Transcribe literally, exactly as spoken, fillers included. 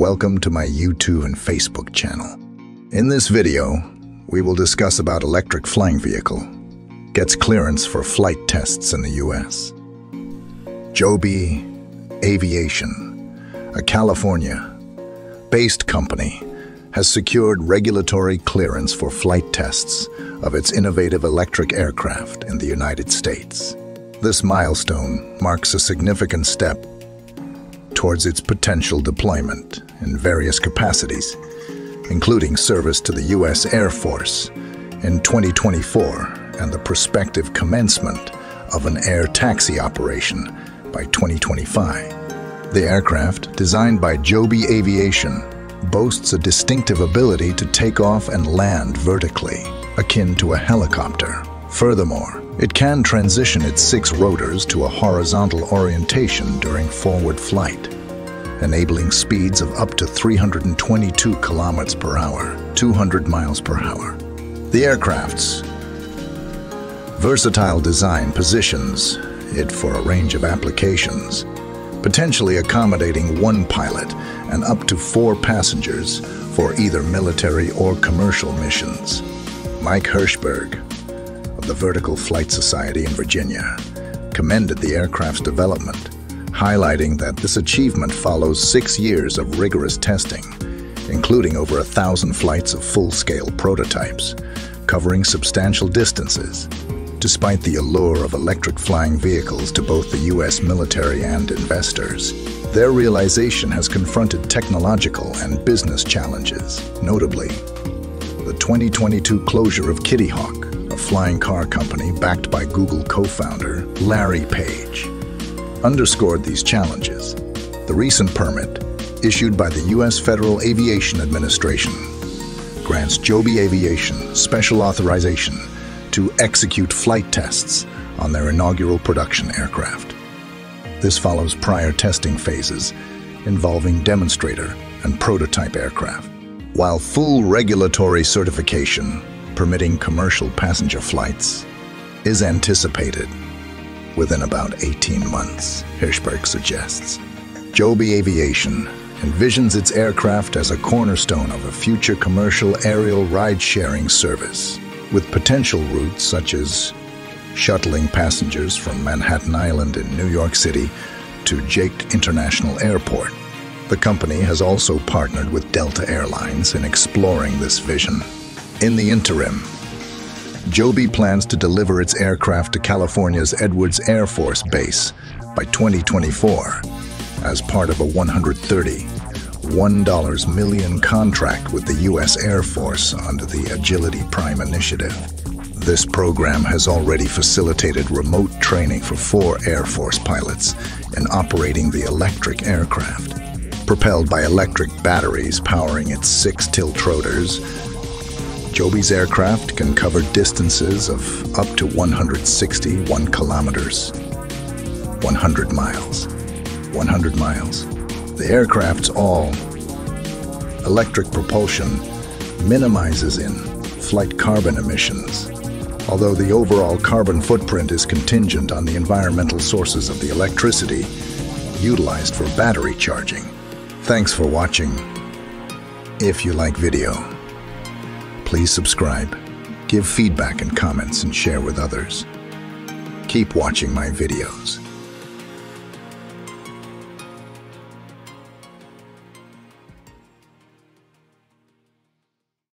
Welcome to my YouTube and Facebook channel. In this video, we will discuss about electric flying vehicle gets clearance for flight tests in the U S. Joby Aviation, a California-based company, has secured regulatory clearance for flight tests of its innovative electric aircraft in the United States. This milestone marks a significant step towards its potential deployment in various capacities, including service to the U S Air Force in twenty twenty-four and the prospective commencement of an air taxi operation by twenty twenty-five. The aircraft, designed by Joby Aviation, boasts a distinctive ability to take off and land vertically, akin to a helicopter. Furthermore, it can transition its six rotors to a horizontal orientation during forward flight, enabling speeds of up to three hundred twenty-two kilometers per hour, two hundred miles per hour. The aircraft's versatile design positions it for a range of applications, potentially accommodating one pilot and up to four passengers for either military or commercial missions. Mike Hirschberg of the Vertical Flight Society in Virginia commended the aircraft's development, highlighting that this achievement follows six years of rigorous testing, including over a thousand flights of full-scale prototypes, covering substantial distances. Despite the allure of electric flying vehicles to both the U S military and investors, their realization has confronted technological and business challenges, notably the twenty twenty-two closure of Kitty Hawk, a flying car company backed by Google co-founder Larry Page, underscored these challenges. The recent permit, issued by the U S Federal Aviation Administration, grants Joby Aviation special authorization to execute flight tests on their inaugural production aircraft. This follows prior testing phases involving demonstrator and prototype aircraft. While full regulatory certification permitting commercial passenger flights is anticipated within about eighteen months, Hirschberg suggests, Joby Aviation envisions its aircraft as a cornerstone of a future commercial aerial ride-sharing service, with potential routes such as shuttling passengers from Manhattan Island in New York City to J F K International Airport. The company has also partnered with Delta Air Lines in exploring this vision. In the interim, Joby plans to deliver its aircraft to California's Edwards Air Force Base by twenty twenty-four as part of a one hundred thirty-one million dollar contract with the U S Air Force under the Agility Prime Initiative. This program has already facilitated remote training for four Air Force pilots in operating the electric aircraft. Propelled by electric batteries powering its six tilt rotors, Joby's aircraft can cover distances of up to one hundred sixty-one kilometers, one hundred miles, one hundred miles. The aircraft's all-electric propulsion minimizes in-flight carbon emissions, although the overall carbon footprint is contingent on the environmental sources of the electricity utilized for battery charging. Thanks for watching. If you like video, please subscribe, give feedback and comments, and share with others. Keep watching my videos.